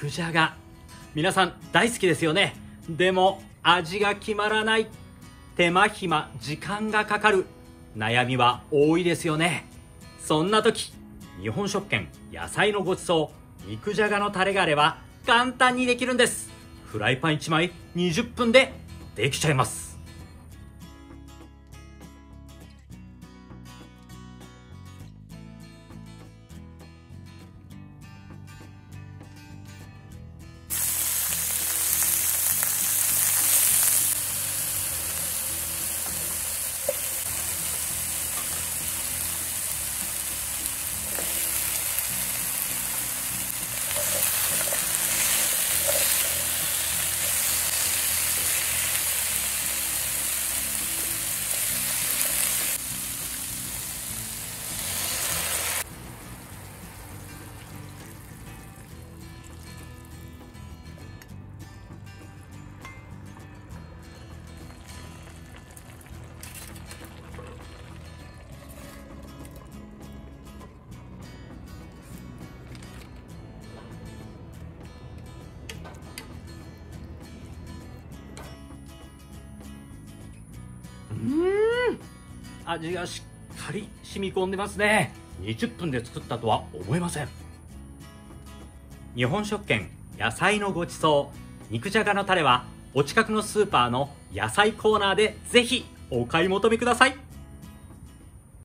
クジャガ、皆さん大好きですよね。でも味が決まらない、手間暇時間がかかる、悩みは多いですよね。そんな時、日本食券野菜のごちそう、肉じゃがのタレがあれば簡単にできるんです。フライパン1枚20分でできちゃいます。味がしっかり染み込んでますね。20分で作ったとは思えません。日本食券野菜のごちそう肉じゃがのタレはお近くのスーパーの野菜コーナーでぜひお買い求めください。